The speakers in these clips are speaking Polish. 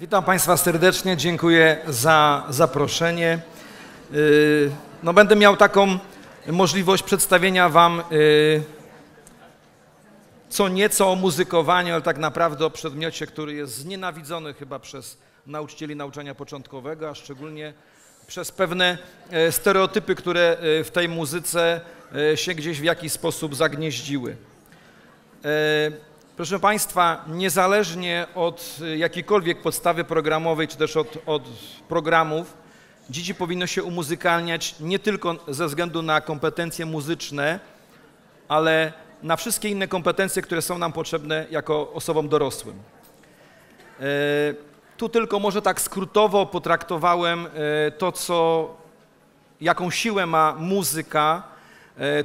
Witam Państwa serdecznie, dziękuję za zaproszenie. No, będę miał taką możliwość przedstawienia Wam co nieco o muzykowaniu, ale tak naprawdę o przedmiocie, który jest znienawidzony chyba przez nauczycieli nauczania początkowego, a szczególnie przez pewne stereotypy, które w tej muzyce się gdzieś w jakiś sposób zagnieździły. Proszę Państwa, niezależnie od jakiejkolwiek podstawy programowej, czy też od programów, dzieci powinno się umuzykalniać nie tylko ze względu na kompetencje muzyczne, ale na wszystkie inne kompetencje, które są nam potrzebne jako osobom dorosłym. Tu tylko może tak skrótowo potraktowałem to, jaką siłę ma muzyka,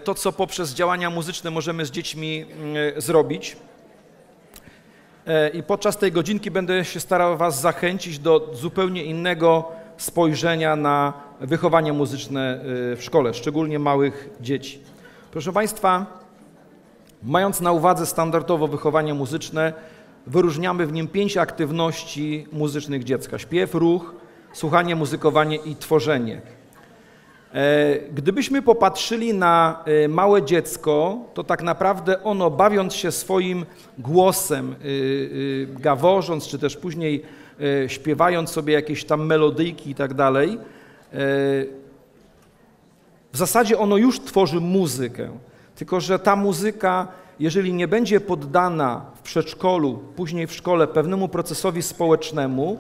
to, co poprzez działania muzyczne możemy z dziećmi zrobić. I podczas tej godzinki będę się starał Was zachęcić do zupełnie innego spojrzenia na wychowanie muzyczne w szkole, szczególnie małych dzieci. Proszę Państwa, mając na uwadze standardowo wychowanie muzyczne, wyróżniamy w nim 5 aktywności muzycznych dziecka. Śpiew, ruch, słuchanie, muzykowanie i tworzenie. Gdybyśmy popatrzyli na małe dziecko, to tak naprawdę ono, bawiąc się swoim głosem, gaworząc, czy też później śpiewając sobie jakieś tam melodyjki i tak dalej, w zasadzie ono już tworzy muzykę, tylko że ta muzyka, jeżeli nie będzie poddana w przedszkolu, później w szkole pewnemu procesowi społecznemu,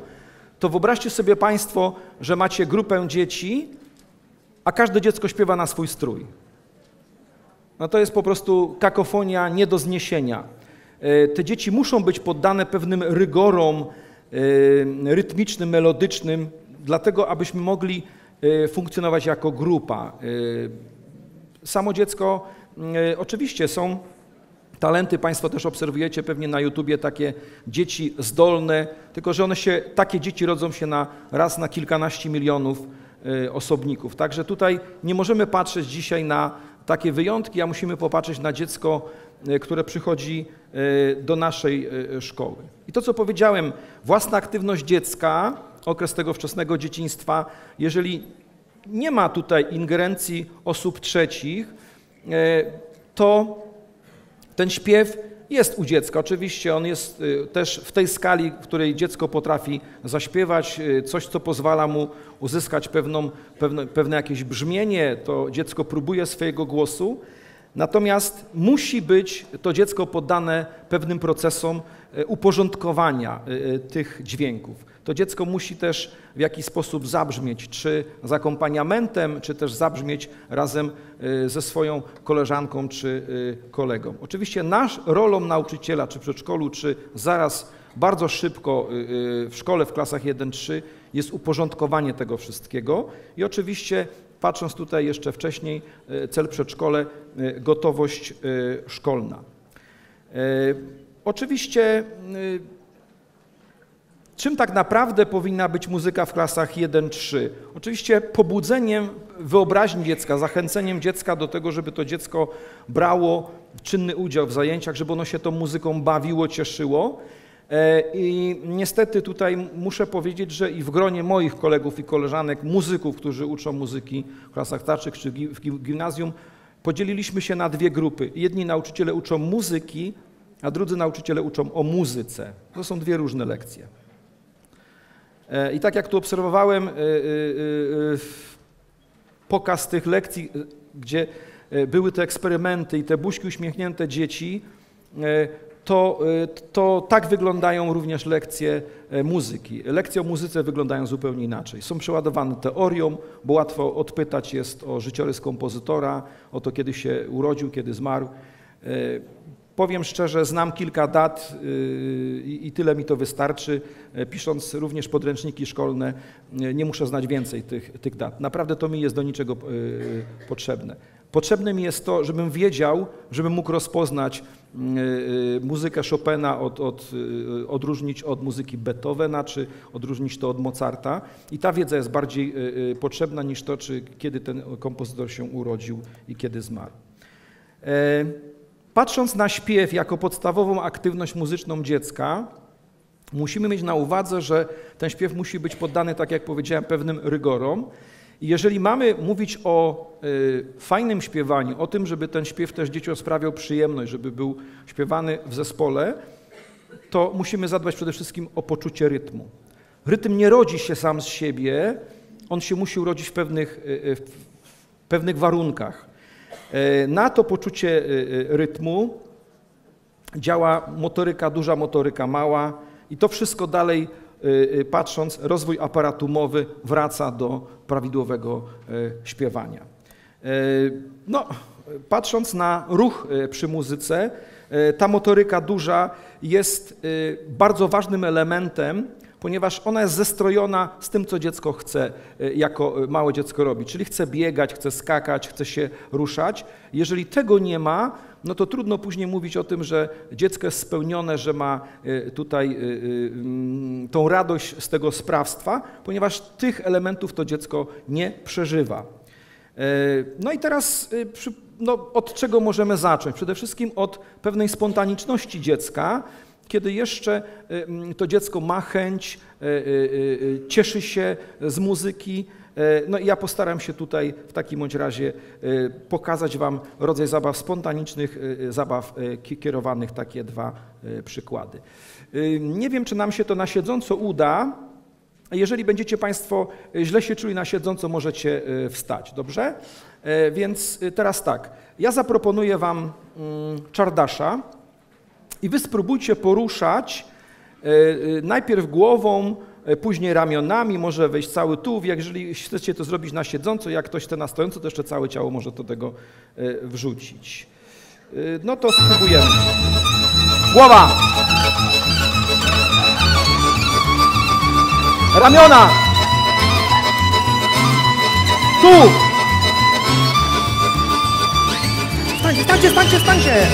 to wyobraźcie sobie Państwo, że macie grupę dzieci, a każde dziecko śpiewa na swój strój. No to jest po prostu kakofonia nie do zniesienia. Te dzieci muszą być poddane pewnym rygorom rytmicznym, melodycznym, dlatego abyśmy mogli funkcjonować jako grupa. Samo dziecko, oczywiście są talenty, Państwo też obserwujecie pewnie na YouTubie takie dzieci zdolne, tylko że takie dzieci rodzą się raz na kilkanaście milionów osobników. Także tutaj nie możemy patrzeć dzisiaj na takie wyjątki, a musimy popatrzeć na dziecko, które przychodzi do naszej szkoły. I to, co powiedziałem, własna aktywność dziecka, okres tego wczesnego dzieciństwa, jeżeli nie ma tutaj ingerencji osób trzecich, to ten śpiew jest u dziecka. Oczywiście on jest też w tej skali, w której dziecko potrafi zaśpiewać, coś, co pozwala mu uzyskać pewne jakieś brzmienie, to dziecko próbuje swojego głosu, natomiast musi być to dziecko poddane pewnym procesom uporządkowania tych dźwięków. To dziecko musi też w jakiś sposób zabrzmieć, czy z akompaniamentem, czy też zabrzmieć razem ze swoją koleżanką czy kolegą. Oczywiście rolą nauczyciela, czy w przedszkolu, czy zaraz bardzo szybko w szkole w klasach 1-3 jest uporządkowanie tego wszystkiego i oczywiście, patrząc tutaj jeszcze wcześniej, cel przedszkole, gotowość szkolna. Oczywiście, czym tak naprawdę powinna być muzyka w klasach 1-3? Oczywiście pobudzeniem wyobraźni dziecka, zachęceniem dziecka do tego, żeby to dziecko brało czynny udział w zajęciach, żeby ono się tą muzyką bawiło, cieszyło. I niestety tutaj muszę powiedzieć, że i w gronie moich kolegów i koleżanek, muzyków, którzy uczą muzyki w klasach starszych czy w gimnazjum, podzieliliśmy się na dwie grupy. Jedni nauczyciele uczą muzyki, a drudzy nauczyciele uczą o muzyce. To są dwie różne lekcje. I tak jak tu obserwowałem pokaz tych lekcji, gdzie były te eksperymenty i te buźki uśmiechnięte dzieci, to tak wyglądają również lekcje muzyki. Lekcje o muzyce wyglądają zupełnie inaczej. Są przeładowane teorią, bo łatwo odpytać jest o życiorys kompozytora, o to, kiedy się urodził, kiedy zmarł. Powiem szczerze, znam kilka dat i tyle mi to wystarczy. Pisząc również podręczniki szkolne, nie muszę znać więcej tych dat. Naprawdę to mi jest do niczego potrzebne. Potrzebne mi jest to, żebym wiedział, żebym mógł rozpoznać muzykę Chopina odróżnić od muzyki Beethovena, czy odróżnić to od Mozarta. I ta wiedza jest bardziej potrzebna niż to, kiedy ten kompozytor się urodził i kiedy zmarł. Patrząc na śpiew jako podstawową aktywność muzyczną dziecka, Musimy mieć na uwadze, że ten śpiew musi być poddany, tak jak powiedziałem, pewnym rygorom. I jeżeli mamy mówić o fajnym śpiewaniu, o tym, żeby ten śpiew też dzieciom sprawiał przyjemność, żeby był śpiewany w zespole, to musimy zadbać przede wszystkim o poczucie rytmu. Rytm nie rodzi się sam z siebie, on się musi urodzić w pewnych warunkach. Na to poczucie rytmu działa motoryka duża, motoryka mała i to wszystko dalej, patrząc, rozwój aparatu mowy wraca do prawidłowego śpiewania. No, patrząc na ruch przy muzyce, ta motoryka duża jest bardzo ważnym elementem, ponieważ ona jest zestrojona z tym, co dziecko chce jako małe dziecko robić. Czyli chce biegać, chce skakać, chce się ruszać. Jeżeli tego nie ma, no to trudno później mówić o tym, że dziecko jest spełnione, że ma tutaj tą radość z tego sprawstwa, ponieważ tych elementów to dziecko nie przeżywa. No i teraz od czego możemy zacząć? Przede wszystkim od pewnej spontaniczności dziecka, kiedy jeszcze to dziecko ma chęć, cieszy się z muzyki. No i ja postaram się tutaj w takim bądź razie pokazać Wam rodzaj zabaw spontanicznych, zabaw kierowanych, takie dwa przykłady. Nie wiem, czy nam się to na siedząco uda. Jeżeli będziecie Państwo źle się czuli na siedząco, możecie wstać, dobrze? Więc teraz tak, ja zaproponuję Wam Czardasza i Wy spróbujcie poruszać najpierw głową, później ramionami, może wejść cały tułów. Jeżeli chcecie to zrobić na siedząco, jak ktoś chce na stojąco, to jeszcze całe ciało może do tego wrzucić. No to spróbujemy. Głowa! Ramiona! Tu! Stańcie! Skaczemy!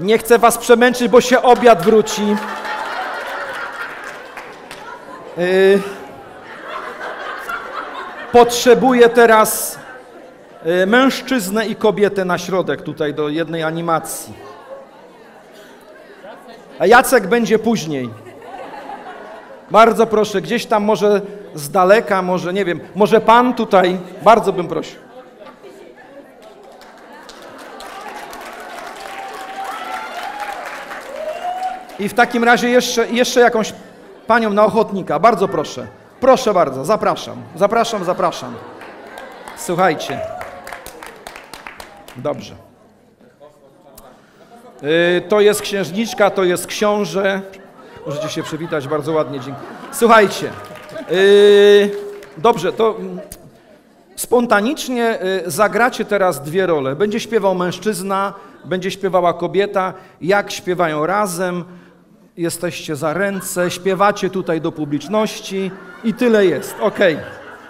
Nie chcę was przemęczyć, bo się obiad wróci. Potrzebuję teraz mężczyznę i kobietę na środek tutaj do jednej animacji. A Jacek będzie później. Bardzo proszę, gdzieś tam może z daleka, może nie wiem, może pan tutaj, bardzo bym prosił. I w takim razie jeszcze jakąś panią na ochotnika, bardzo proszę. Proszę bardzo, zapraszam. Słuchajcie. Dobrze. To jest księżniczka, to jest książę. Możecie się przywitać, bardzo ładnie, dziękuję. Słuchajcie. Dobrze, to spontanicznie zagracie teraz dwie role. Będzie śpiewał mężczyzna, będzie śpiewała kobieta. Jak śpiewają razem, jesteście za ręce, śpiewacie tutaj do publiczności i tyle jest. Okej,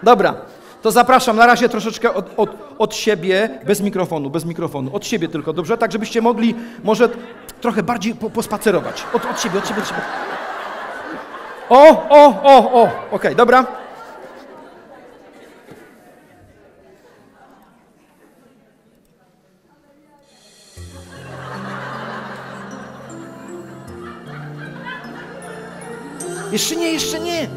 dobra. To zapraszam na razie troszeczkę od siebie, bez mikrofonu, od siebie tylko, dobrze? Tak, żebyście mogli może trochę bardziej pospacerować. Od siebie. Okej, dobra. Jeszcze nie.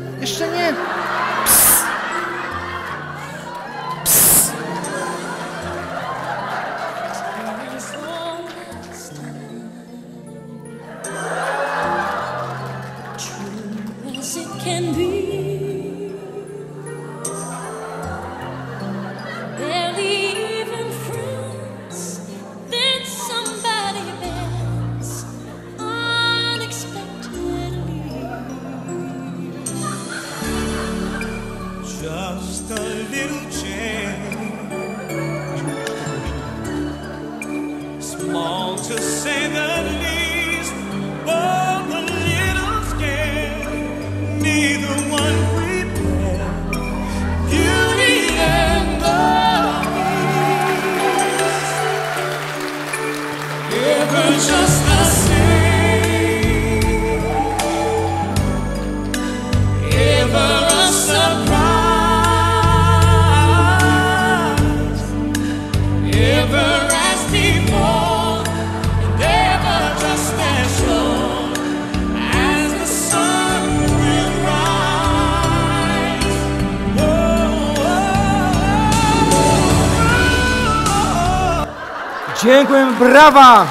To say the least, but Dziękuję, brawa!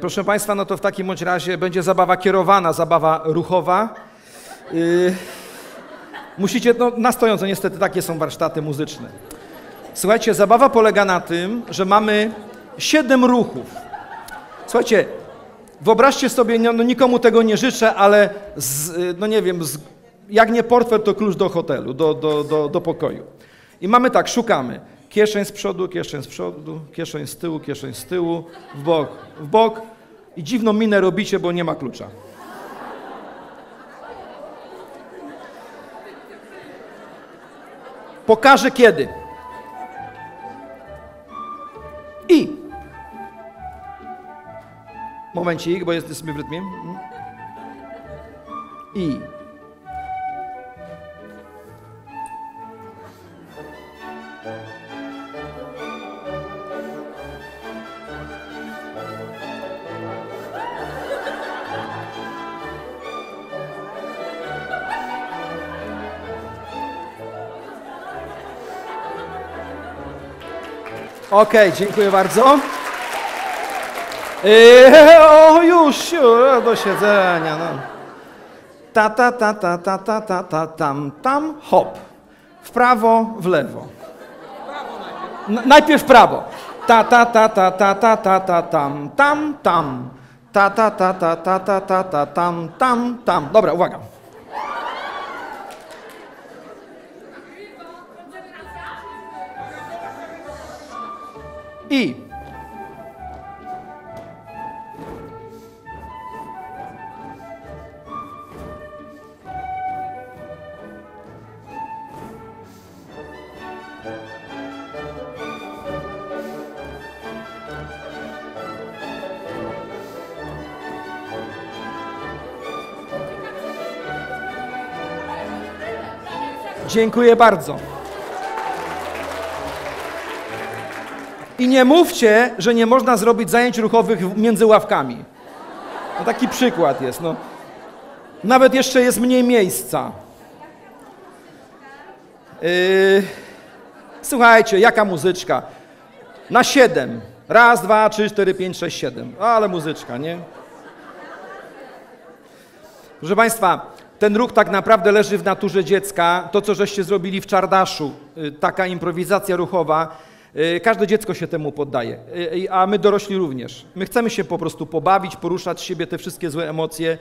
Proszę Państwa, no to w takim bądź razie będzie zabawa kierowana, zabawa ruchowa. Musicie, no na stojąco, niestety takie są warsztaty muzyczne. Słuchajcie, zabawa polega na tym, że mamy 7 ruchów. Słuchajcie, wyobraźcie sobie, no nikomu tego nie życzę, ale no nie wiem, jak nie portfel, to klucz do hotelu, do pokoju. I mamy tak, szukamy. Kieszeń z przodu, kieszeń z przodu, kieszeń z tyłu, kieszeń z tyłu, w bok i dziwną minę robicie, bo nie ma klucza. Pokażę kiedy. I. Momencik, bo jesteśmy w rytmie. I. Okej, dziękuję bardzo. Już do siedzenia. No. Ta, ta, ta, ta, ta, ta, ta, ta, tam, tam, hop. W prawo, w lewo. Najpierw w prawo. Ta, ta, ta, ta, ta, ta, ta, ta, tam, tam, tam. Ta, ta, ta, ta, ta, ta, ta, ta, tam, tam, tam. Dobra, uwaga. I. Dziękuję bardzo. I nie mówcie, że nie można zrobić zajęć ruchowych między ławkami. No taki przykład jest. No. Nawet jeszcze jest mniej miejsca. Słuchajcie, jaka muzyczka? Na 7. Raz, 2, 3, 4, 5, 6, 7. Ale muzyczka, nie? Proszę Państwa, ten ruch tak naprawdę leży w naturze dziecka. To, co żeście zrobili w Czardaszu, taka improwizacja ruchowa, każde dziecko się temu poddaje, a my dorośli również. My chcemy się po prostu pobawić, poruszać z siebie te wszystkie złe emocje,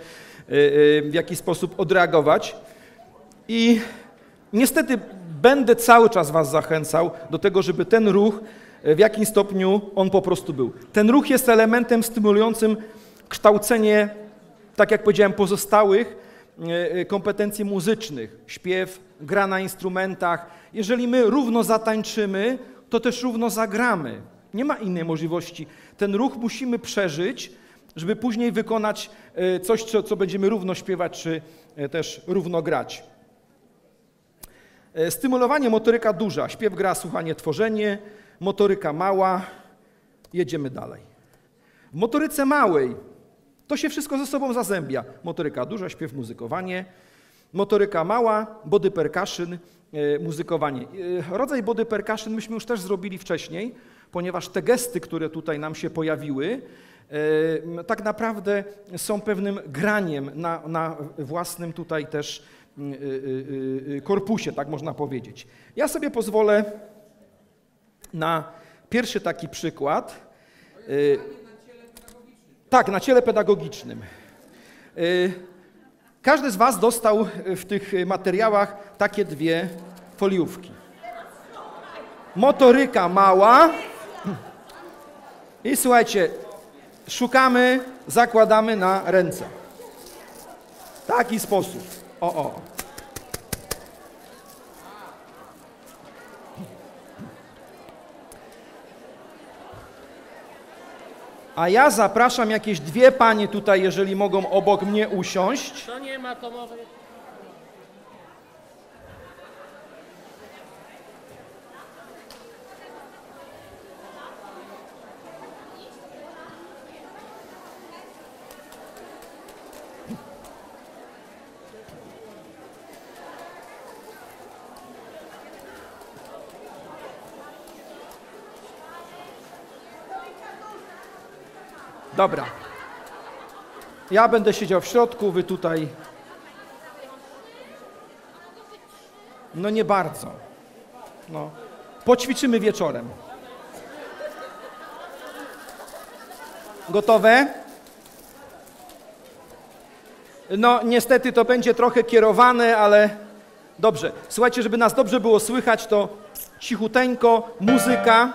w jakiś sposób odreagować. I niestety będę cały czas was zachęcał do tego, żeby ten ruch, w jakim stopniu on po prostu był. Ten ruch jest elementem stymulującym kształcenie, tak jak powiedziałem, pozostałych kompetencji muzycznych. Śpiew, gra na instrumentach. Jeżeli my równo zatańczymy, to też równo zagramy. Nie ma innej możliwości. Ten ruch musimy przeżyć, żeby później wykonać coś, co będziemy równo śpiewać, czy też równo grać. Stymulowanie, motoryka duża. Śpiew, gra, słuchanie, tworzenie. Motoryka mała. Jedziemy dalej. W motoryce małej to się wszystko ze sobą zazębia. Motoryka duża, śpiew, muzykowanie. Motoryka mała, body percussion, muzykowanie. Rodzaj body percussion myśmy już też zrobili wcześniej, ponieważ te gesty, które tutaj nam się pojawiły, tak naprawdę są pewnym graniem na własnym tutaj też korpusie, tak można powiedzieć. Ja sobie pozwolę na pierwszy taki przykład. Tak, na ciele pedagogicznym. Każdy z was dostał w tych materiałach takie 2 foliówki. Motoryka mała. I słuchajcie, szukamy, zakładamy na ręce. Taki sposób. O, o. A ja zapraszam jakieś 2 panie tutaj, jeżeli mogą obok mnie usiąść. To nie ma, to może... Dobra. Ja będę siedział w środku, wy tutaj... No nie bardzo. No. Poćwiczymy wieczorem. Gotowe? No niestety to będzie trochę kierowane, ale dobrze. Słuchajcie, żeby nas dobrze było słychać, to cichuteńko, muzyka.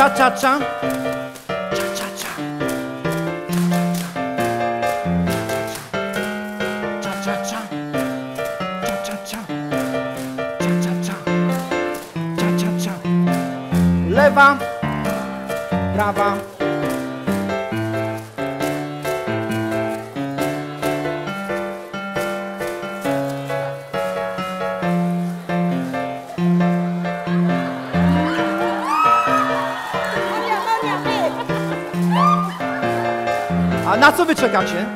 Cha-cha-cha. Cha-cha-cha. Cha-cha-cha. Cha-cha-cha. Cha-cha-cha. Cha-cha-cha. Lewa, prawa. Na co wy czekacie?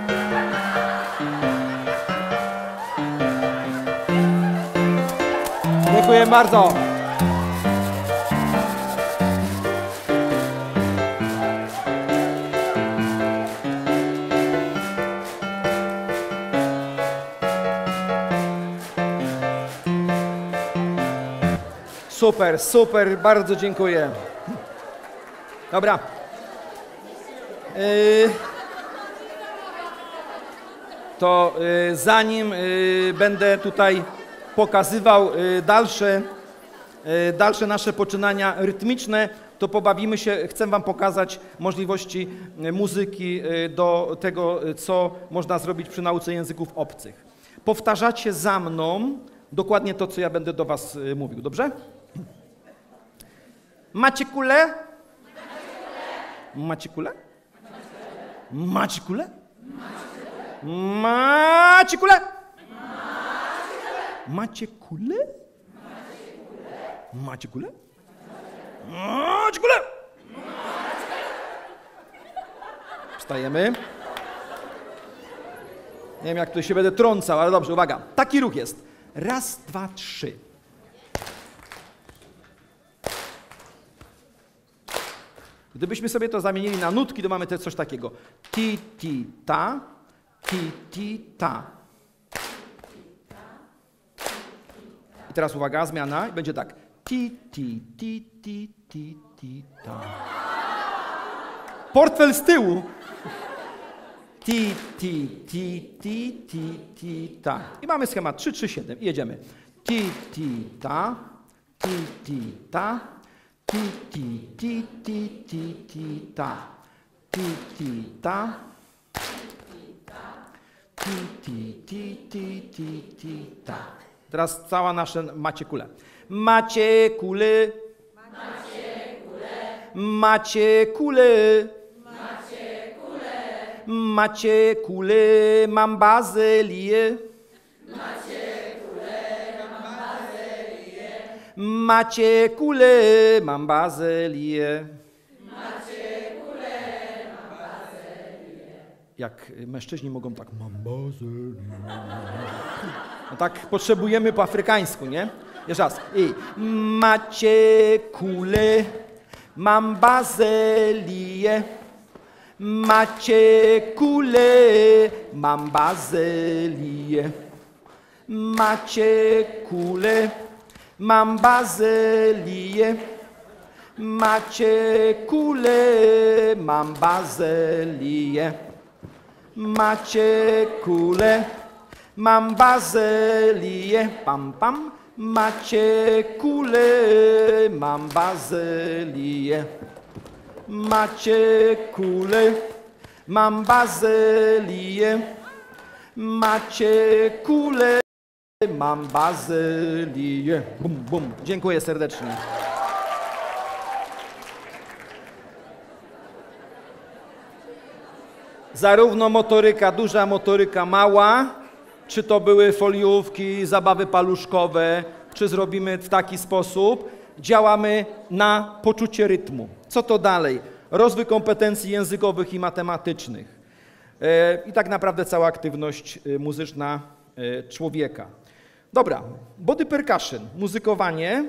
Dziękuję bardzo. Super, super, bardzo dziękuję. Dobra. To zanim będę tutaj pokazywał dalsze nasze poczynania rytmiczne, to pobawimy się, chcę wam pokazać możliwości muzyki do tego, co można zrobić przy nauce języków obcych. Powtarzacie za mną dokładnie to, co ja będę do was mówił, dobrze? Macie kulę? Macie kulę? Macie kulę? Macie kulę? Macie kulę? Macie kulę? Macie kulę? Wstajemy. Nie wiem, jak tu się będę trącał, ale dobrze, uwaga. Taki ruch jest. Raz, dwa, trzy. Gdybyśmy sobie to zamienili na nutki, to mamy też coś takiego. Ti, ti, ta. Ti, ti, ta. I teraz uwaga, zmiana. Będzie tak. Ti, ti, ti, ti, ti, ti, ta. Portfel z tyłu. Ti, ti, ti, ti, ti, ti, ta. I mamy schemat 3, 3, 7. I jedziemy. Ti, ti, ta. Ti, ti, ta. Ti, ti, ti, ti, ti, ti, ta. Ti, ti, ta. Ti, ti, ti, ti, ti, ta. Teraz cała nasza macie kulę. Macie kulę. Macie kulę. Macie kulę. Macie kulę. Macie kulę. Mam bazylię. Macie kulę. Mam bazylię. Macie kulę. Mam bazylię. Jak mężczyźni mogą tak mambazyli. No tak potrzebujemy po afrykańsku, nie? Jeszcze raz. I macie kulę, mam bazylię. Macie kulę, mam bazylię. Macie kulę, mam bazylię. Macie kulę, mam bazylię. Macie kulę, Mam bazylię, pam pam, macie kulę. Mam bazylię, macie kulę. Mam bazylię, macie kulę. Mam bazylię. Bum, bum. Dziękuję serdecznie. Zarówno motoryka, duża motoryka, mała, czy to były foliówki, zabawy paluszkowe, czy zrobimy w taki sposób, działamy na poczucie rytmu. Co to dalej? Rozwój kompetencji językowych i matematycznych. I tak naprawdę cała aktywność muzyczna człowieka. Dobra, body percussion, muzykowanie,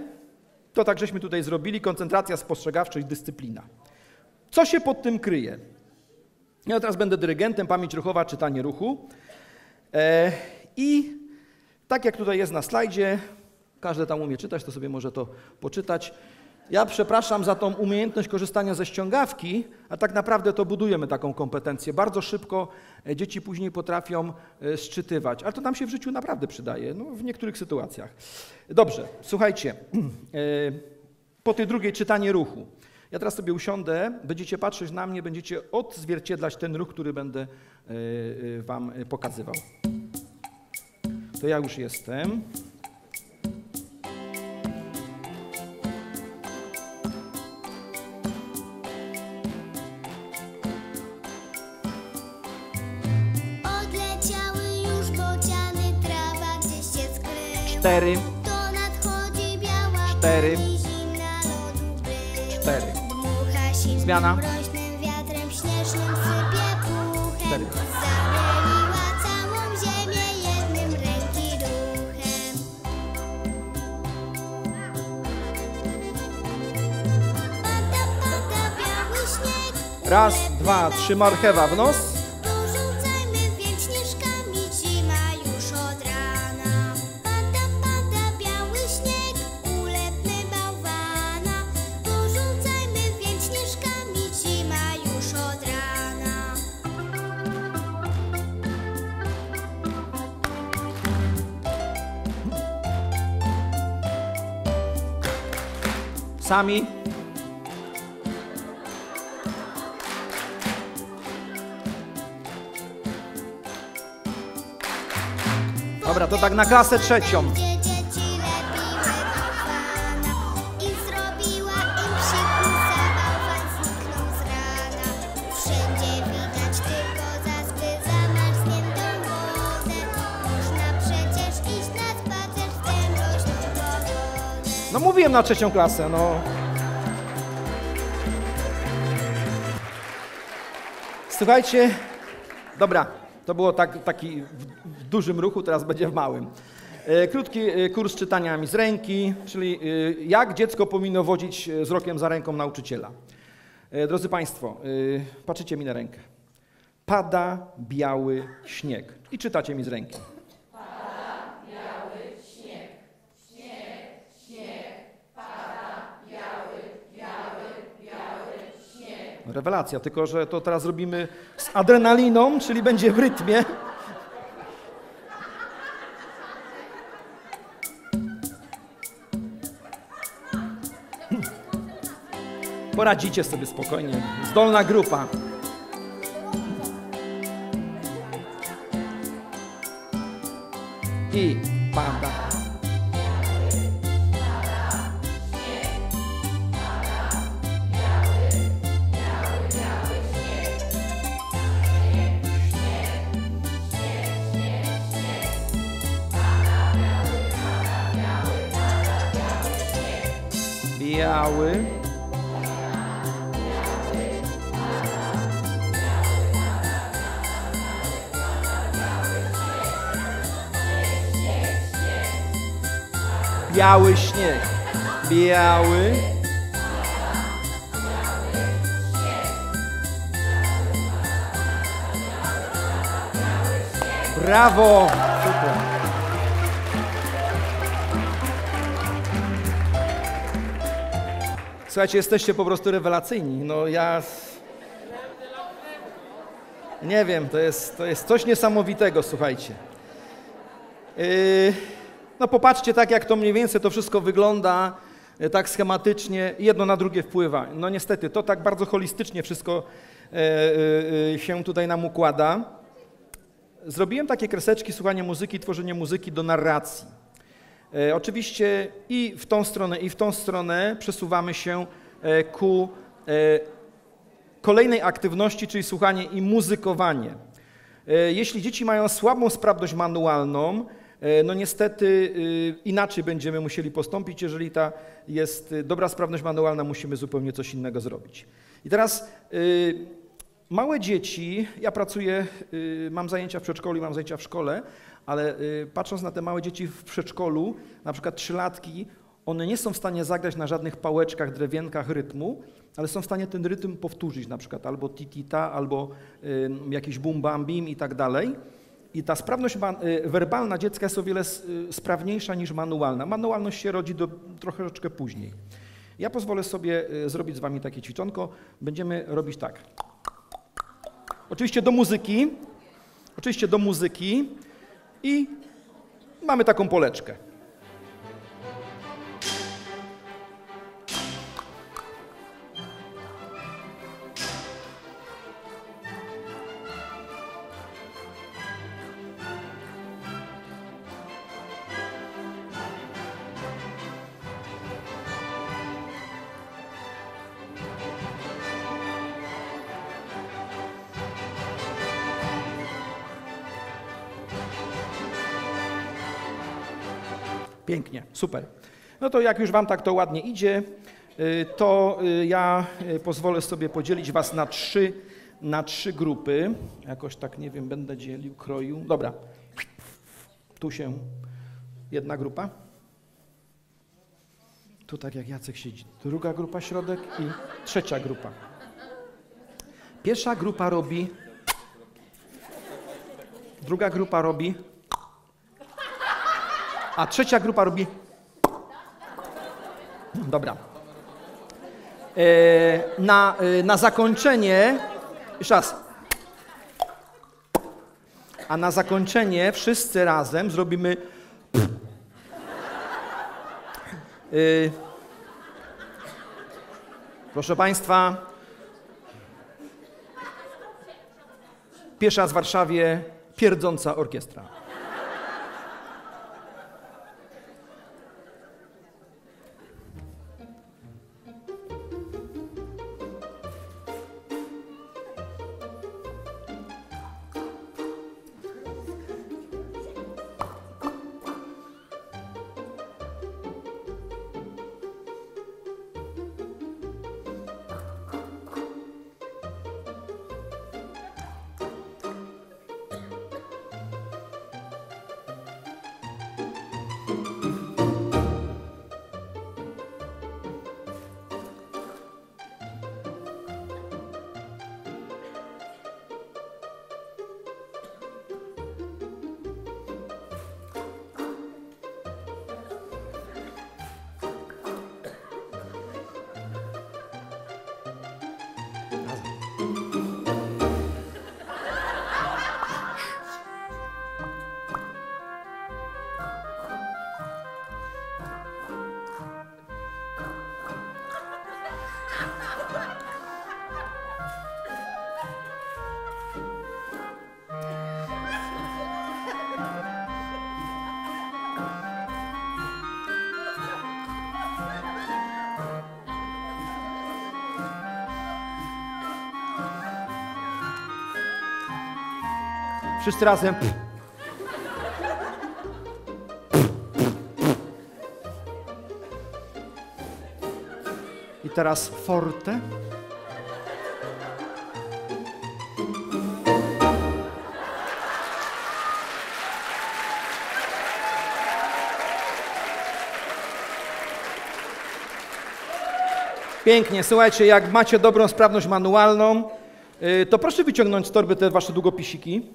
to tak żeśmy tutaj zrobili, koncentracja, spostrzegawczość, dyscyplina. Co się pod tym kryje? Ja teraz będę dyrygentem, pamięć ruchowa, czytanie ruchu. I tak jak tutaj jest na slajdzie, każdy tam umie czytać, to sobie może to poczytać. Ja przepraszam za tą umiejętność korzystania ze ściągawki, a tak naprawdę to budujemy taką kompetencję. Bardzo szybko dzieci później potrafią sczytywać, ale to nam się w życiu naprawdę przydaje, no, w niektórych sytuacjach. Dobrze, słuchajcie, po tej drugiej czytanie ruchu. Ja teraz sobie usiądę, będziecie patrzeć na mnie, będziecie odzwierciedlać ten ruch, który będę wam pokazywał. To ja już jestem. Odleciały już bociany, trawa gdzieś się skryła. 4. To nadchodzi biała 4. Zimna lodu była. 4. Zmiana. Mroźnym wiatrem śnieżnym sypie puchem. Zawaliła całą ziemię jednym ręki ruchem. Pada, pada biały śnieg. Raz, dwa, trzy, marchewa w nos. Porzucajmy więc śnieżkami, zima już od rana. Pada, pada biały śnieg, ulepmy bałwana. Porzucajmy więc śnieżkami. Sami. Dobra, to tak na klasę trzecią. No mówiłem na trzecią klasę, no. Słuchajcie, dobra, to było taki w dużym ruchu, teraz będzie w małym. Krótki kurs czytaniami z ręki, czyli jak dziecko powinno wodzić wzrokiem za ręką nauczyciela. Drodzy Państwo, patrzycie mi na rękę. Pada biały śnieg i czytacie mi z ręki. Rewelacja, tylko że to teraz robimy z adrenaliną, czyli będzie w rytmie. Poradzicie sobie spokojnie. Zdolna grupa. I pada. Biały. Biały śnieg. Biały. Brawo! Super. Słuchajcie, jesteście po prostu rewelacyjni. No ja... Nie wiem, to jest coś niesamowitego, słuchajcie. No popatrzcie, tak jak to mniej więcej to wszystko wygląda, tak schematycznie, jedno na drugie wpływa. No niestety, to tak bardzo holistycznie wszystko się tutaj nam układa. Zrobiłem takie kreseczki słuchania muzyki, tworzenie muzyki do narracji. Oczywiście i w tą stronę przesuwamy się ku kolejnej aktywności, czyli słuchanie i muzykowanie. Jeśli dzieci mają słabą sprawność manualną, no niestety inaczej będziemy musieli postąpić, jeżeli ta jest dobra sprawność manualna, musimy zupełnie coś innego zrobić. I teraz małe dzieci, ja pracuję, mam zajęcia w przedszkolu i mam zajęcia w szkole, ale patrząc na te małe dzieci w przedszkolu, na przykład 3-latki, one nie są w stanie zagrać na żadnych pałeczkach, drewienkach rytmu, ale są w stanie ten rytm powtórzyć, na przykład albo ti-ti-ta, albo jakiś bum-bam-bim i tak dalej. I ta sprawność werbalna dziecka jest o wiele sprawniejsza niż manualna. Manualność się rodzi troszeczkę później. Ja pozwolę sobie zrobić z wami takie ćwiczonko. Będziemy robić tak. Oczywiście do muzyki. Oczywiście do muzyki. I mamy taką poleczkę. Pięknie, super. No to jak już wam tak to ładnie idzie, to ja pozwolę sobie podzielić was na trzy grupy. Jakoś tak, nie wiem, będę dzielił, kroił. Dobra, tu się jedna grupa. Tu tak jak Jacek siedzi, druga grupa, środek i trzecia grupa. Pierwsza grupa robi, druga grupa robi, a trzecia grupa robi... Dobra. Na zakończenie... Jeszcze raz. A na zakończenie wszyscy razem zrobimy... Proszę państwa. Pierwszy raz w Warszawie pierdząca orkiestra. Wszyscy razem. I teraz forte. Pięknie, słuchajcie, jak macie dobrą sprawność manualną, to proszę wyciągnąć z torby te wasze długopisiki.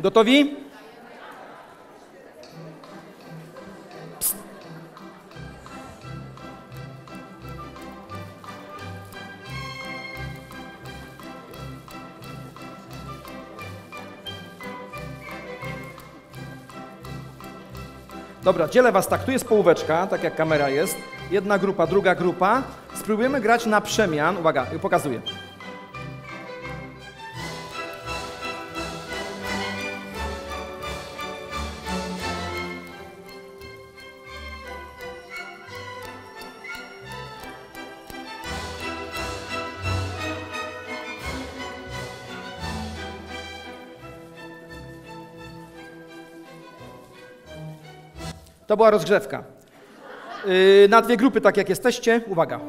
Gotowi? Dobra, dzielę was tak, tu jest połóweczka, tak jak kamera jest. Jedna grupa, druga grupa. Spróbujemy grać na przemian. Uwaga, pokazuję. To była rozgrzewka. Na dwie grupy, tak jak jesteście. Uwaga.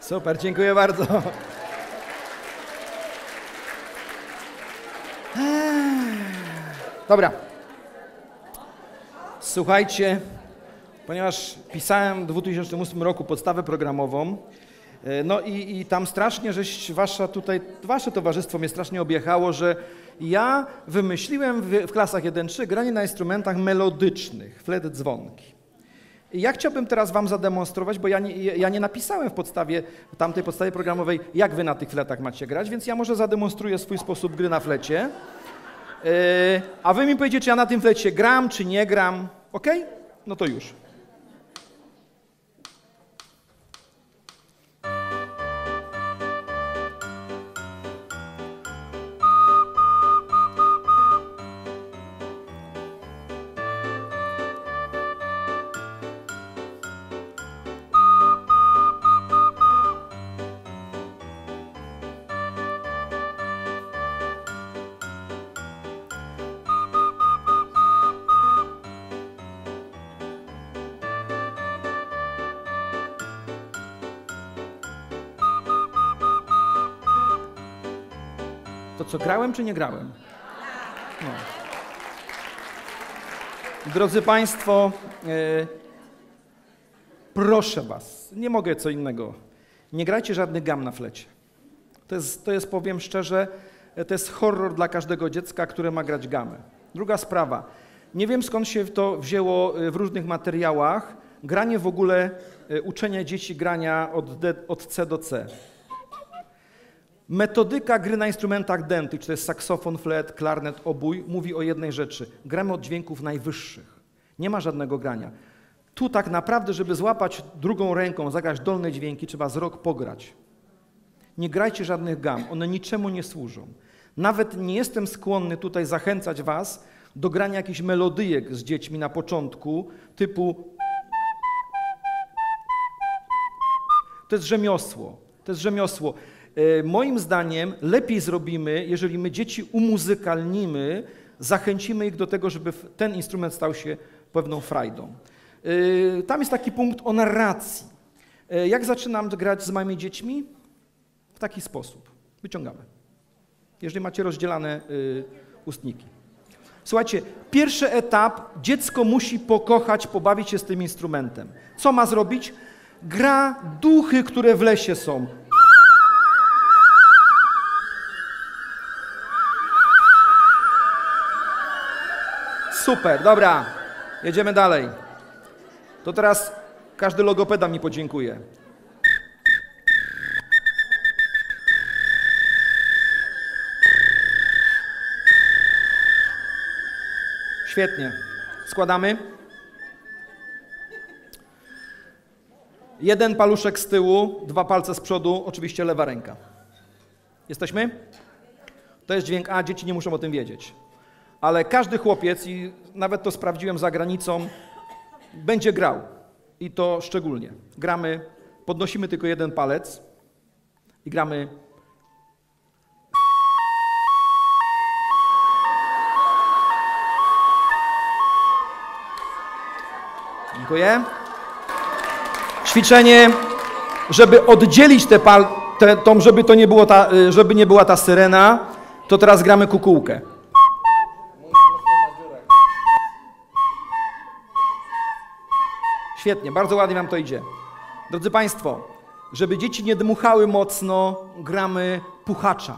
Super, dziękuję bardzo. Dobra. Słuchajcie, ponieważ pisałem w 2008 roku podstawę programową, no i tam strasznie, wasze towarzystwo mnie strasznie objechało, że ja wymyśliłem w klasach 1-3 granie na instrumentach melodycznych, flet, dzwonki. Ja chciałbym teraz wam zademonstrować, bo ja nie napisałem w podstawie, w tamtej podstawie programowej, jak wy na tych fletach macie grać, więc ja może zademonstruję swój sposób gry na flecie. A wy mi powiecie, czy ja na tym flecie gram, czy nie gram. OK? No to już. Co, grałem czy nie grałem? No. Drodzy Państwo, proszę was, nie mogę co innego. Nie grajcie żadnych gam na flecie. To jest, powiem szczerze, to jest horror dla każdego dziecka, które ma grać gamy. Druga sprawa. Nie wiem, skąd się to wzięło w różnych materiałach. Granie w ogóle, uczenie dzieci grania od C do C. Metodyka gry na instrumentach dętych, czy to jest saksofon, flet, klarnet, obój, mówi o jednej rzeczy. Gramy od dźwięków najwyższych. Nie ma żadnego grania. Tu tak naprawdę, żeby złapać drugą ręką, zagrać dolne dźwięki, trzeba z rok pograć. Nie grajcie żadnych gam, one niczemu nie służą. Nawet nie jestem skłonny tutaj zachęcać was do grania jakichś melodyjek z dziećmi na początku, typu... To jest rzemiosło, to jest rzemiosło. Moim zdaniem lepiej zrobimy, jeżeli my dzieci umuzykalnimy, zachęcimy ich do tego, żeby ten instrument stał się pewną frajdą. Tam jest taki punkt o narracji. Jak zaczynam grać z moimi dziećmi? W taki sposób. Wyciągamy. Jeżeli macie rozdzielane ustniki. Słuchajcie, pierwszy etap, dziecko musi pokochać, pobawić się z tym instrumentem. Co ma zrobić? Gra duchy, które w lesie są. Super, dobra, jedziemy dalej. To teraz każdy logopeda mi podziękuje. Świetnie. Składamy. Jeden paluszek z tyłu, dwa palce z przodu, oczywiście lewa ręka. Jesteśmy? To jest dźwięk A, dzieci nie muszą o tym wiedzieć. Ale każdy chłopiec, i nawet to sprawdziłem za granicą, będzie grał. I to szczególnie. Gramy, podnosimy tylko jeden palec i gramy. Dziękuję. Ćwiczenie, żeby oddzielić te żeby to nie było ta, żeby nie była ta syrena, to teraz gramy kukułkę. Świetnie, bardzo ładnie nam to idzie. Drodzy Państwo, żeby dzieci nie dmuchały mocno, gramy puchacza.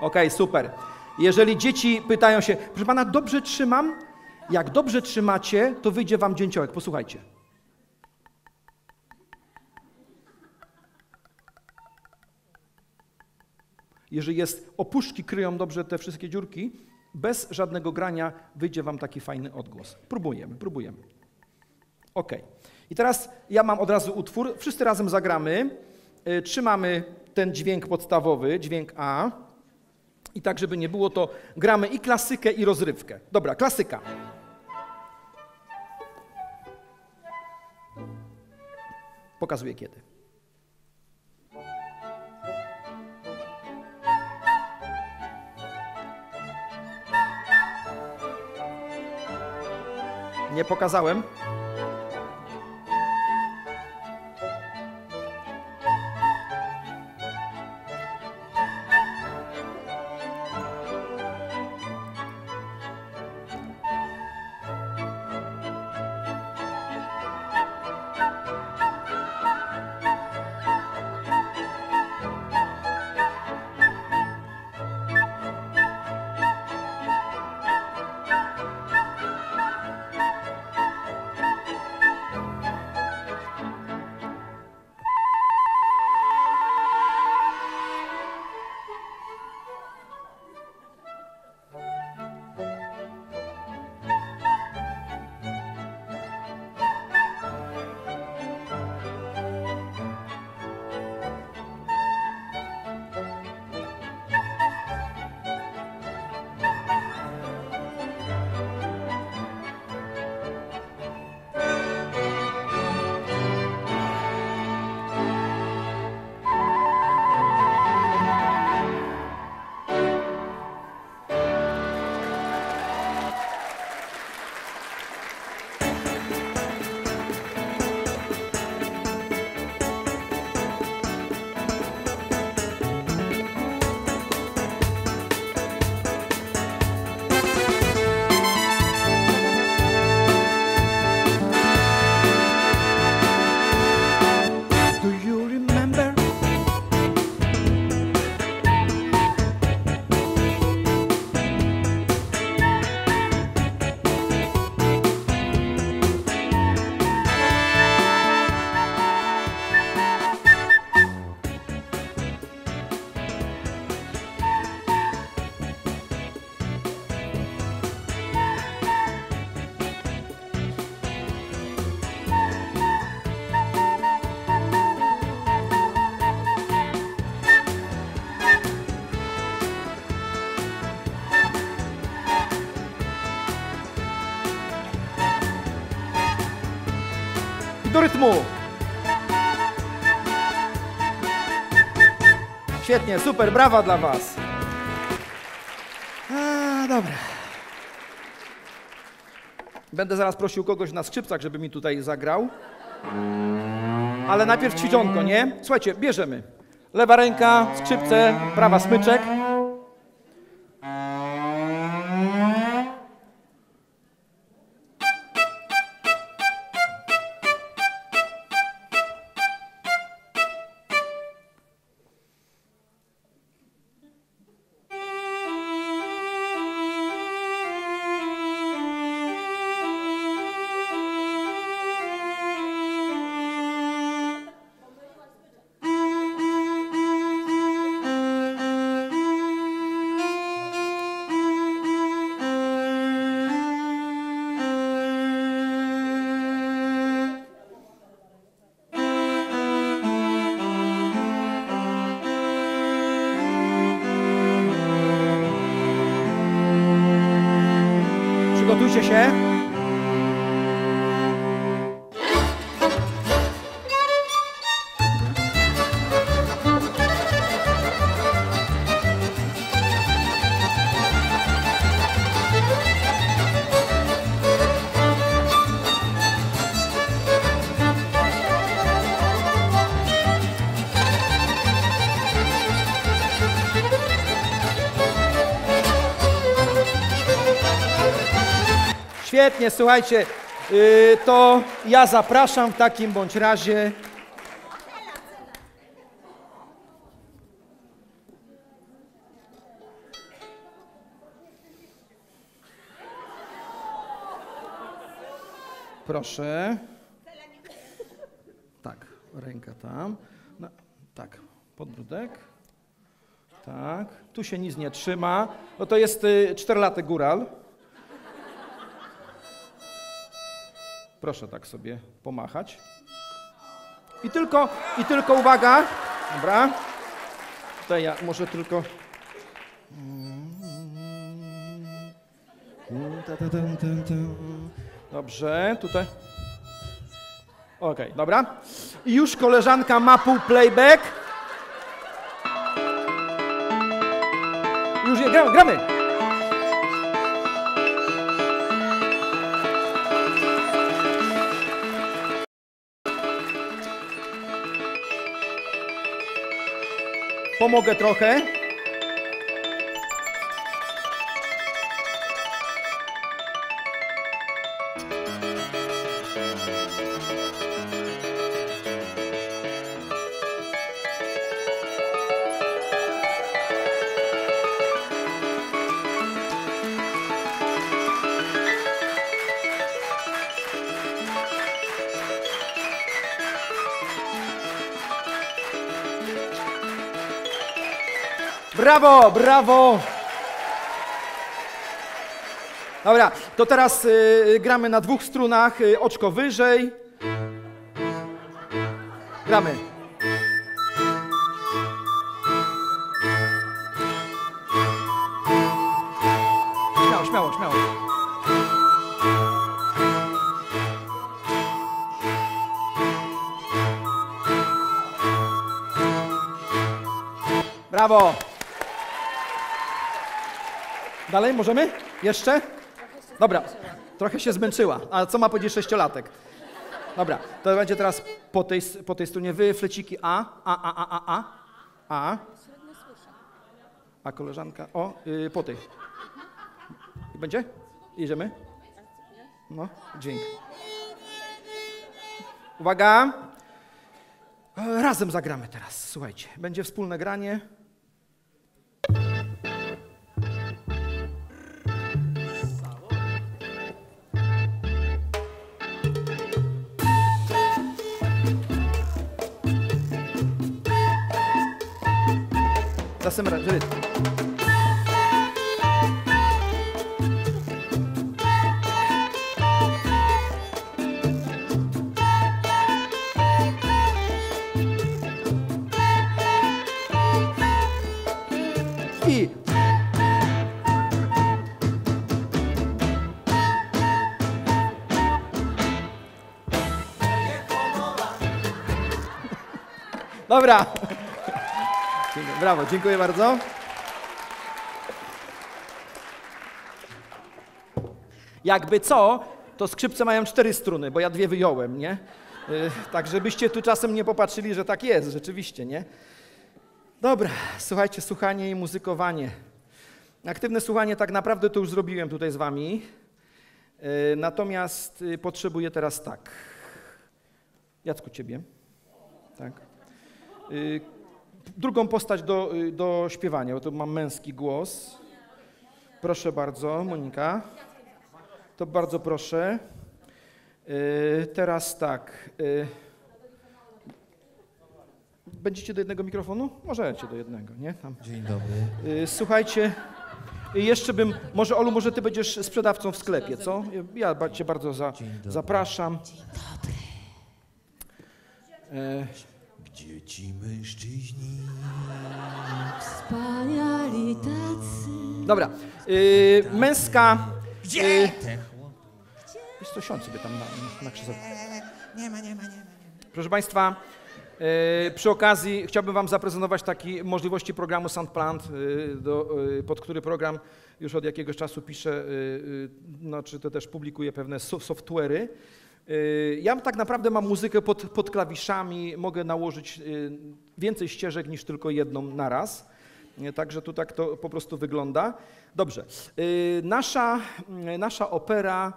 Ok, super. Jeżeli dzieci pytają się, proszę Pana, dobrze trzymam? Jak dobrze trzymacie, to wyjdzie Wam dzięciołek. Posłuchajcie. Jeżeli jest opuszki, kryją dobrze te wszystkie dziurki, bez żadnego grania wyjdzie Wam taki fajny odgłos. Próbujemy, próbujemy. Ok. I teraz ja mam od razu utwór. Wszyscy razem zagramy. Trzymamy ten dźwięk podstawowy, dźwięk A. I tak, żeby nie było, to gramy i klasykę, i rozrywkę. Dobra, klasyka. Pokazuję kiedy. Nie pokazałem. Świetnie, super, brawa dla Was. Dobra. Będę zaraz prosił kogoś na skrzypcach, żeby mi tutaj zagrał. Ale najpierw ćwiczonko, nie? Słuchajcie, bierzemy. Lewa ręka, skrzypce, prawa smyczek. Przygotujcie się. Świetnie, słuchajcie, to ja zapraszam w takim bądź razie. Proszę. Tak, ręka tam. No, tak, podbródek. Tak, tu się nic nie trzyma. No to jest czterolaty góral. Proszę tak sobie pomachać. I tylko uwaga. Dobra. Tutaj ja może tylko... Dobrze, tutaj. Okej, dobra. I już koleżanka ma pół playback. Już gramy. Pomogę trochę. Brawo, brawo! Dobra, to teraz gramy na dwóch strunach, oczko wyżej. Gramy. Śmiało, śmiało, śmiało. Brawo! Dalej możemy? Jeszcze? Dobra, trochę się zmęczyła. A co ma powiedzieć sześciolatek? Dobra, to będzie teraz po tej stronie wy, fleciki A. A koleżanka, o, po tej. Będzie? Idziemy? No, dźwięk. Uwaga. Razem zagramy teraz, słuchajcie. Będzie wspólne granie. Razem rytm. I dobra. Brawo, dziękuję bardzo. Jakby co, to skrzypce mają 4 struny, bo ja 2 wyjąłem, nie? Tak, żebyście tu czasem nie popatrzyli, że tak jest, rzeczywiście, nie? Dobra, słuchajcie, słuchanie i muzykowanie. Aktywne słuchanie tak naprawdę to już zrobiłem tutaj z wami. Natomiast potrzebuję teraz tak. Jacku, ciebie. Tak. Drugą postać do śpiewania, bo tu mam męski głos. Proszę bardzo, Monika. To bardzo proszę. Teraz tak. Będziecie do jednego mikrofonu? Możecie do jednego, nie? Tam. Dzień dobry. Słuchajcie, jeszcze bym... Może Olu, może ty będziesz sprzedawcą w sklepie, co? Ja cię bardzo zapraszam. Dzień dobry. Dzieci, mężczyźni, wspaniali tacy. Dobra, męska... Gdzie? Wiesz co, siądź sobie tam na krzesełku. Nie ma. Proszę państwa, przy okazji chciałbym wam zaprezentować takie możliwości programu Sound Plant, pod który program już od jakiegoś czasu piszę, znaczy to też publikuję pewne software'y. Ja tak naprawdę mam muzykę pod klawiszami, mogę nałożyć więcej ścieżek niż tylko jedną naraz. Także tu tak to po prostu wygląda. Dobrze, nasza opera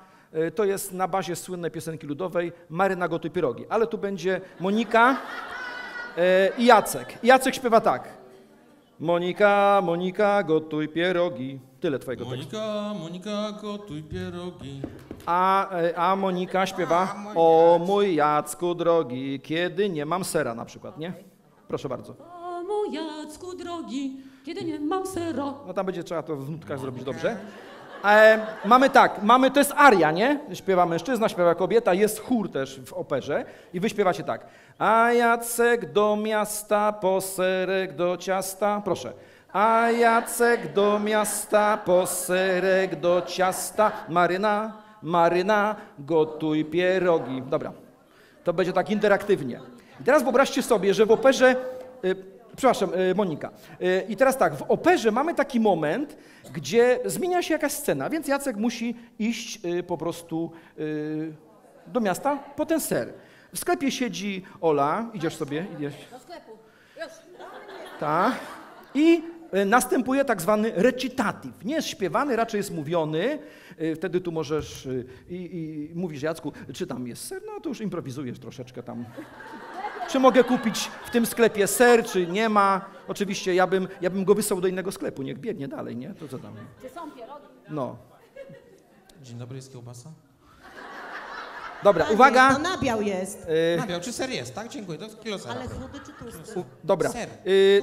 To jest na bazie słynnej piosenki ludowej Maryna gotuj pierogi. Ale tu będzie Monika i Jacek. Jacek śpiewa tak. Monika, Monika, gotuj pierogi. Tyle twojego tekstu. Monika, Monika, gotuj pierogi. A Monika śpiewa o mój Jacku drogi, kiedy nie mam sera na przykład, nie? Proszę bardzo. O mój Jacku drogi, kiedy nie mam sera. No tam będzie trzeba to w nutkach zrobić dobrze. Mamy tak, to jest aria, nie? Śpiewa mężczyzna, śpiewa kobieta, jest chór też w operze i wy śpiewacie tak. A Jacek do miasta, poserek do ciasta. Proszę. A Jacek do miasta, poserek do ciasta. Maryna, Maryna, gotuj pierogi. Dobra, to będzie tak interaktywnie. I teraz wyobraźcie sobie, że w operze... Przepraszam, Monika. I teraz tak, w operze mamy taki moment, gdzie zmienia się jakaś scena, więc Jacek musi iść po prostu do miasta po ten ser. W sklepie siedzi Ola, idziesz sobie? Idziesz. Do sklepu, już. Tak. I następuje tak zwany recitatyw. Nie jest śpiewany, raczej jest mówiony. Wtedy tu możesz i mówisz, Jacku, czy tam jest ser? No to już improwizujesz troszeczkę tam. Czy mogę kupić w tym sklepie ser, czy nie ma? Oczywiście ja bym go wysłał do innego sklepu, niech biegnie dalej, nie? To co tam? Czy są pierogi? No. Dzień dobry, jest kiełbasa? Dobra, nabiał, uwaga. No nabiał jest. Nabiał, czy ser jest, tak? Dziękuję, to kilo sera. Ale chudy czy tłusty? Dobra,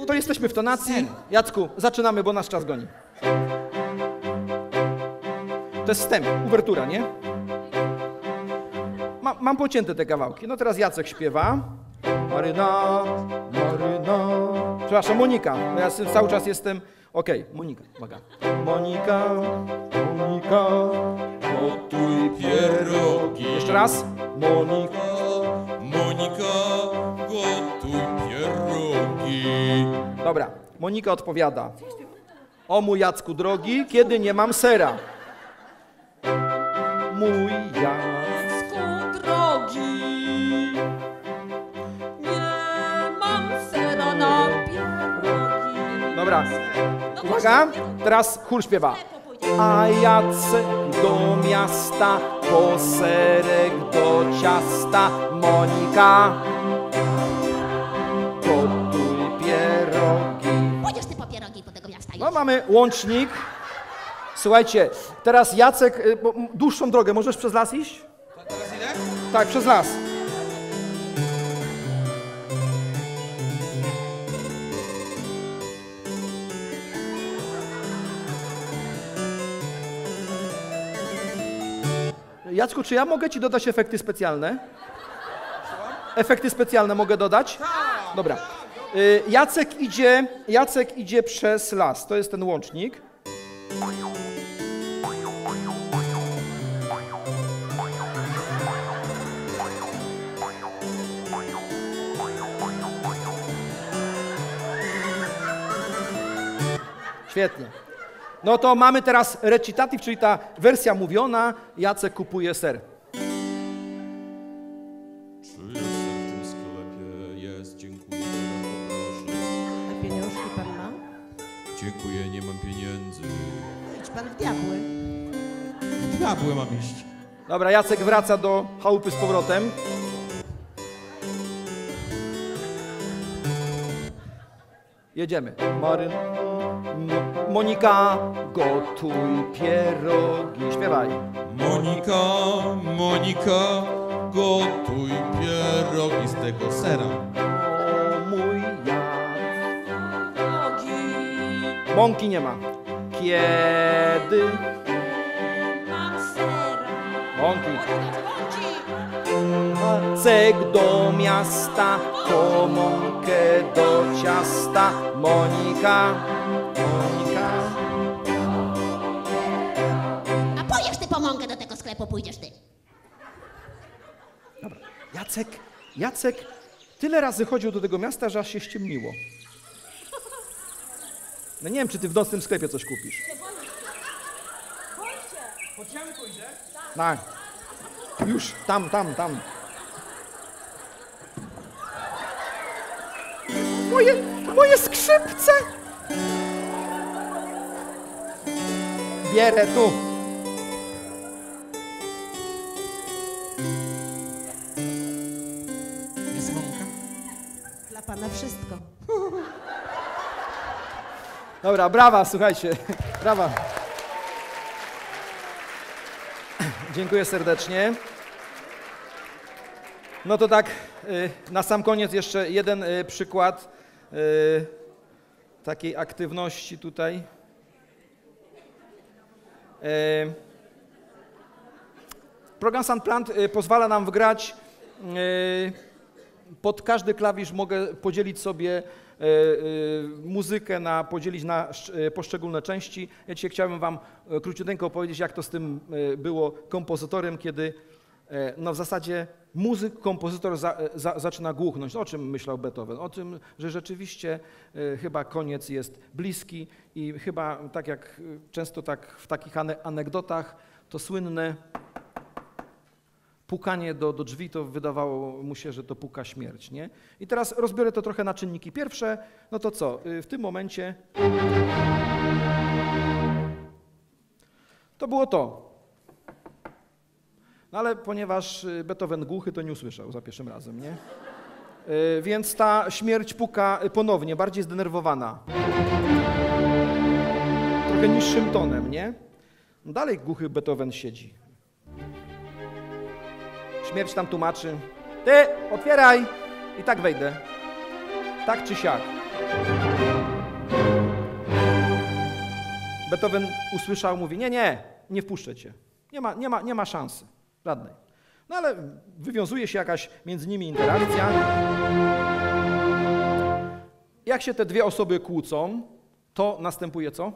to jesteśmy w tonacji. Ser. Jacku, zaczynamy, bo nasz czas goni. To jest wstęp, uwertura, nie? Mam pocięte te kawałki. No teraz Jacek śpiewa. Maryna, Maryna... Przepraszam, Monika. Ja cały czas jestem... Okej, Monika, uwaga. Monika, Monika, gotuj pierogi. Jeszcze raz. Monika, Monika, gotuj pierogi. Dobra, Monika odpowiada. O mój Jacku drogi, kiedy nie mam sera. Mój Jacku drogi. Dobra, uwaga, teraz chór śpiewa. A Jacek do miasta, poserek do ciasta. Monika, gotuj pierogi. Pójdziesz ty po pierogi do tego miasta. No mamy łącznik. Słuchajcie, teraz Jacek, dłuższą drogę, możesz przez las iść? Teraz idę? Tak, przez las. Jacku, czy ja mogę ci dodać efekty specjalne? Co? Efekty specjalne mogę dodać? Tak. Dobra. Jacek idzie przez las. To jest ten łącznik. Świetnie. No to mamy teraz recitatyw, czyli ta wersja mówiona. Jacek kupuje ser. Czy jest w tym sklepie? Jest, dziękuję. A pieniążki pan ma? Dziękuję, nie mam pieniędzy. Idź pan w diabły. W diabły mam iść. Dobra, Jacek wraca do chałupy z powrotem. Jedziemy. Monika, gotuj pierogi. Śpiewaj. Monika, Monika, gotuj pierogi z tego sera. O mój Jacek. Mąki nie ma. Kiedy mam sera. Mąki. Jacek do miasta, po mąkę do ciasta. Monika. Monika. A pójdziesz ty po mąkę do tego sklepu, pójdziesz ty. Dobra. Jacek tyle razy chodził do tego miasta, że aż się ściemniło. No nie wiem, czy ty w nocnym sklepie coś kupisz. Chodźcie. Pójdzie? Tak. Już, tam. Moje skrzypce! Bierę tu. pana wszystko. Dobra, brawa, słuchajcie, brawa. Dziękuję serdecznie. No to tak, na sam koniec jeszcze jeden przykład takiej aktywności tutaj. Program Sound Plant pozwala nam wgrać, pod każdy klawisz mogę podzielić sobie muzykę, podzielić na poszczególne części. Ja dzisiaj chciałbym wam króciuteńko opowiedzieć, jak to z tym było kompozytorem, kiedy no w zasadzie muzyk, kompozytor zaczyna głuchnąć. O czym myślał Beethoven? O tym, że rzeczywiście chyba koniec jest bliski i chyba tak jak często tak w takich anegdotach, to słynne pukanie do drzwi, to wydawało mu się, że to puka śmierć, nie? I teraz rozbiorę to trochę na czynniki pierwsze. No to co? W tym momencie to było to. No ale ponieważ Beethoven głuchy, to nie usłyszał za pierwszym razem, nie? Więc ta śmierć puka ponownie, bardziej zdenerwowana. Trochę niższym tonem, nie? Dalej głuchy Beethoven siedzi. Śmierć tam tłumaczy. Ty, otwieraj! I tak wejdę. Tak czy siak. Beethoven usłyszał, mówi, nie wpuszczę cię. Nie ma szansy żadnej. No ale wywiązuje się jakaś między nimi interakcja. Jak się te dwie osoby kłócą, to następuje co?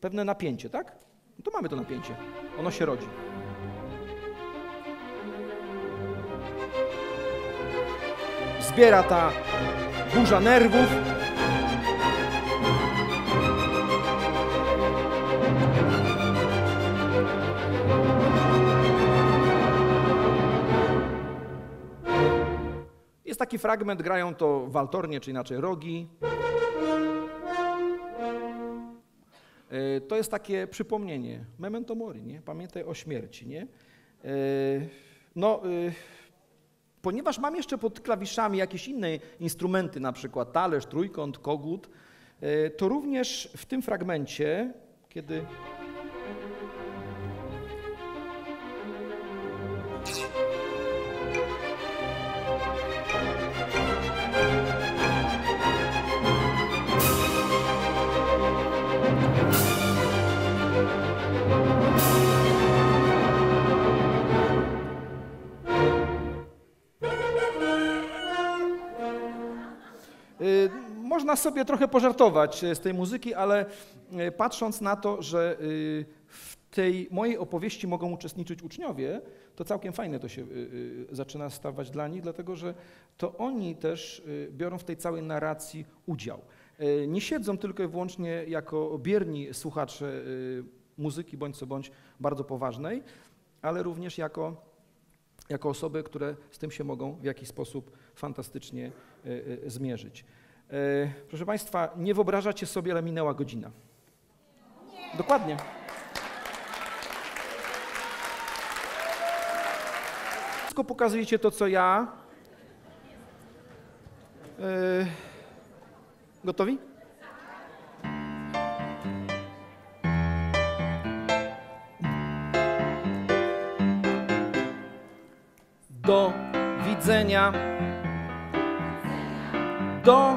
Pewne napięcie, tak? No to mamy to napięcie. Ono się rodzi. Zbiera ta burza nerwów. Jest taki fragment, grają to waltornie, czy inaczej rogi. To jest takie przypomnienie, memento mori, nie? Pamiętaj o śmierci, nie? Ponieważ mam jeszcze pod klawiszami jakieś inne instrumenty, na przykład talerz, trójkąt, kogut, to również w tym fragmencie, kiedy... Można sobie trochę pożartować z tej muzyki, ale patrząc na to, że w tej mojej opowieści mogą uczestniczyć uczniowie, to całkiem fajne to się zaczyna stawać dla nich, dlatego że to oni też biorą w tej całej narracji udział. Nie siedzą tylko i wyłącznie jako bierni słuchacze muzyki, bądź co bądź bardzo poważnej, ale również jako osoby, które z tym się mogą w jakiś sposób fantastycznie zmierzyć. Proszę Państwa, nie wyobrażacie sobie, ale minęła godzina. Nie. Dokładnie. Wszystko pokazujecie to, co ja. Gotowi? Do widzenia. Do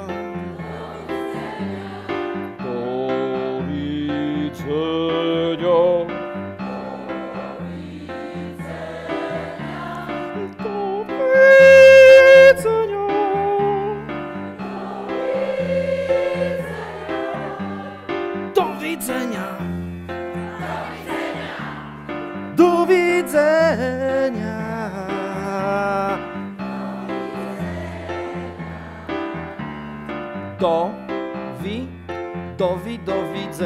Do widzenia. Do widzenia. Do widzenia. Do widzenia.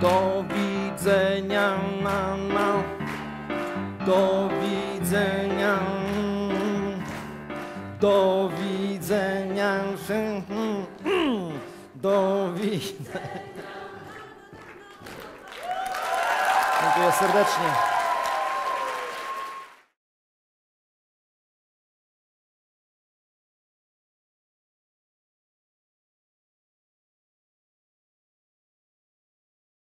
Do widzenia. Do widzenia. Do widzenia. Dziękuję serdecznie.